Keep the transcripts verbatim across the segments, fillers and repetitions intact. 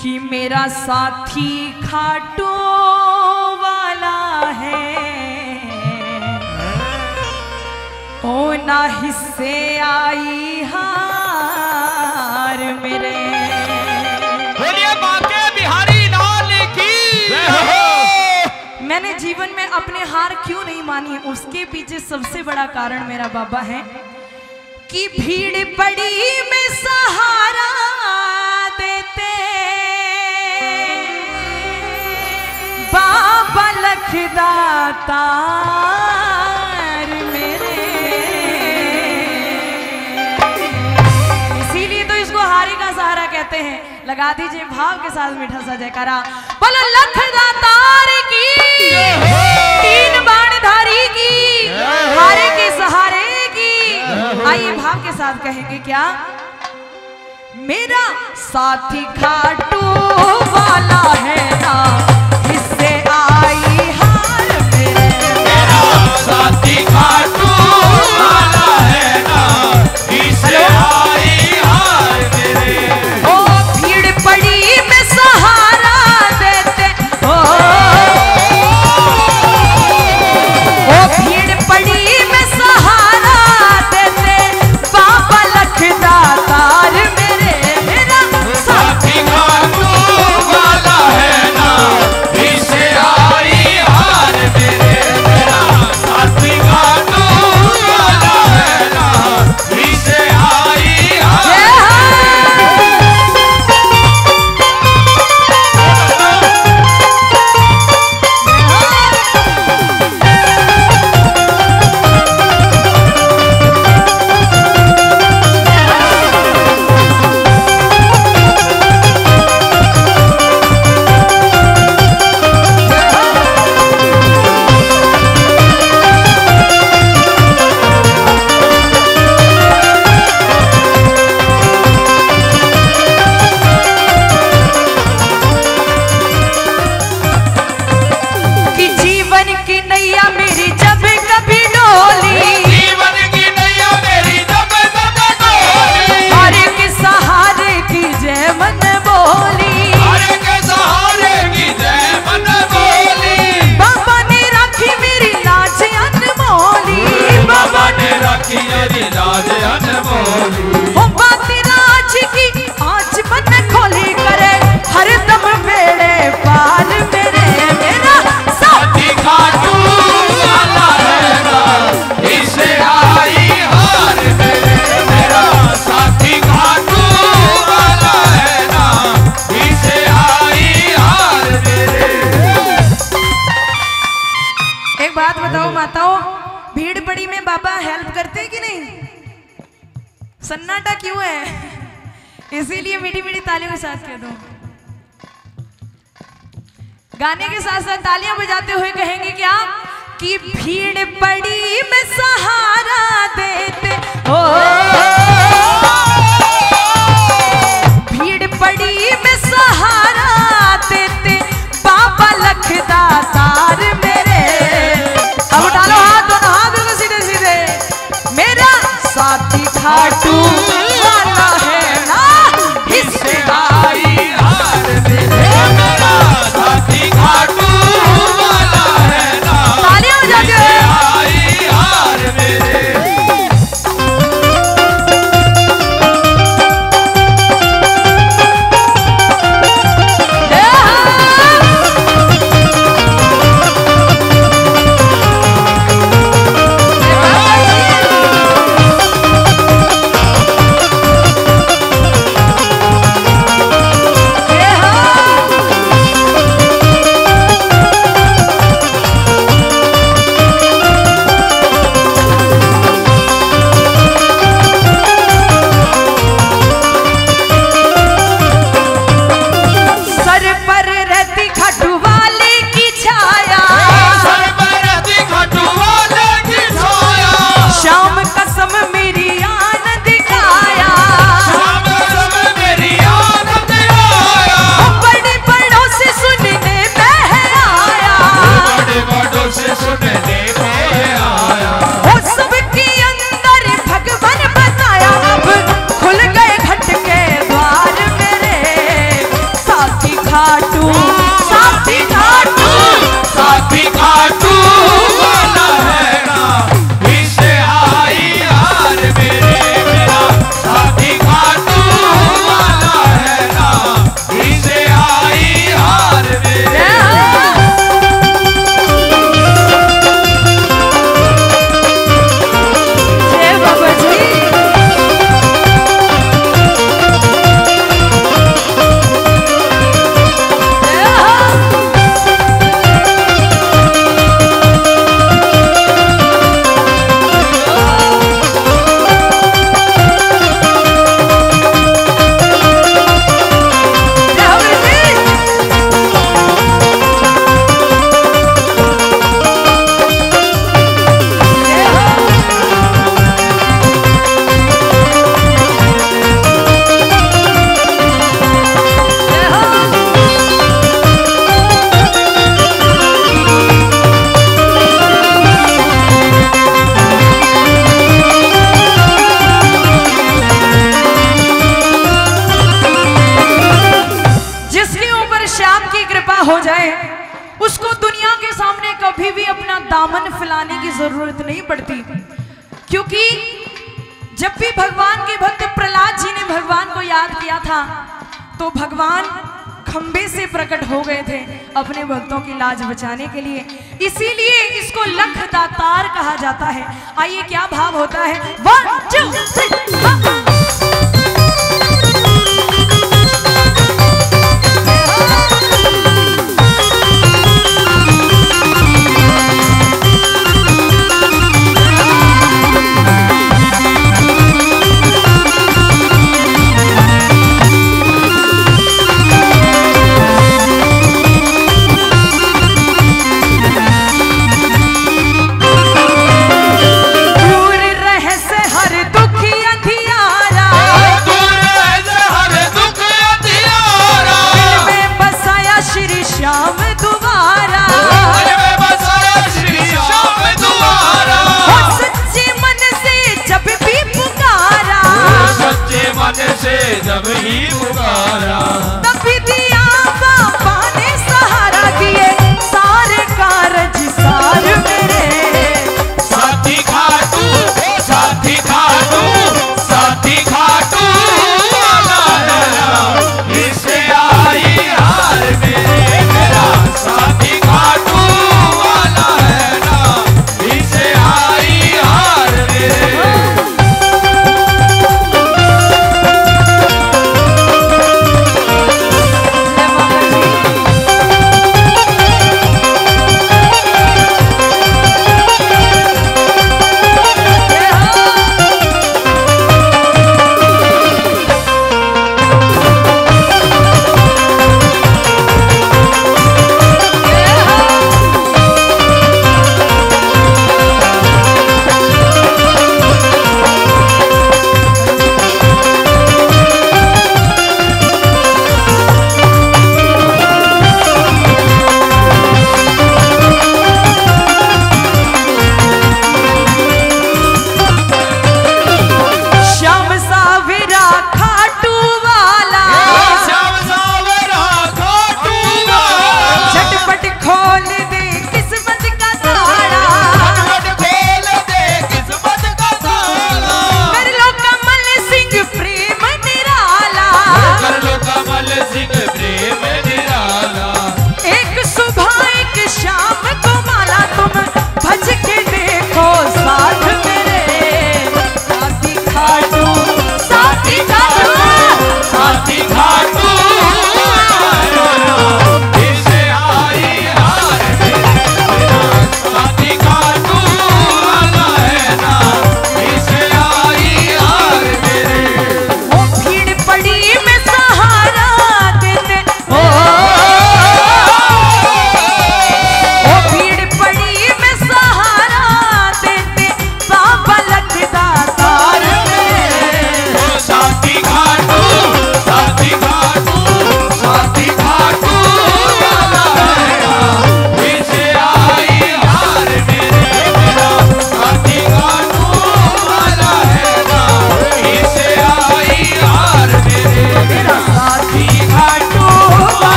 कि मेरा साथी खाटू वाला है, ओ ना हिस्से आई हार मेरे। मैंने जीवन में अपने हार क्यों नहीं मानी है, उसके पीछे सबसे बड़ा कारण मेरा बाबा है कि भीड़ बड़ी में सहारा देते बाबा लखदातार मेरे। इसीलिए तो इसको हारी का सहारा कहते हैं। लगा दीजिए भाव के साथ मीठा सा जयकारा, बोलो लखदातार की, तीन बाणधारी की, हारे के सहारे की। आइए भाव के साथ कहेंगे क्या, मेरा साथी खाटू वाला है ना इससे आई हार मेरे। मेरा साथी खाटू वाला है ना इससे आई हार मेरे। ओ भीड़ पड़ी में सहारा देते, ओ सन्नाटा क्यों है, इसीलिए मीठी मीठी तालियों के साथ कह दो। गाने के साथ साथ तालियां बजाते हुए कहेंगे क्या कि भीड़ पड़ी में सहारा देते, ओ भीड़ पड़ी में सहारा देते बाबा लखदातार मेरे। अब उठालो हाथ, दोनों हाथ बिल्कुल सीधे सीधे। मेरा साथी खाटू वाला है ना इससे आई हार मेरे। मेरा साथी खाटू वाला है ना इससे आई हार मेरे। हो जाए उसको दुनिया के सामने कभी भी अपना दामन फैलाने की जरूरत नहीं पड़ती, क्योंकि जब भी भगवान के भक्त प्रहलाद जी ने भगवान को याद किया था तो भगवान खंबे से प्रकट हो गए थे अपने भक्तों की लाज बचाने के लिए। इसीलिए इसको लखदातार कहा जाता है। आइए क्या भाव होता है, वन टू थ्री।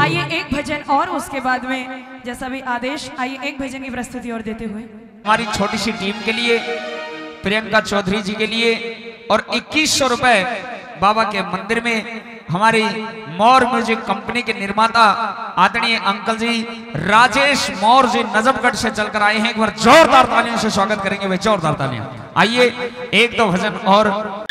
आइए एक भजन और उसके बाद में जैसा भी आदेश, आइए एक भजन की प्रस्तुति और देते हुए हमारी छोटी सी टीम के लिए, प्रियंका चौधरी जी के लिए और इक्कीस सौ रुपए बाबा के मंदिर में हमारी मोर म्यूजिक कंपनी के निर्माता आदरणीय अंकल जी राजेश मोर जी नजमगढ़ से चलकर आए हैं। एक बार जोरदार तालियों से स्वागत करेंगे वे, जोरदार तालियां। आइए एक दो भजन और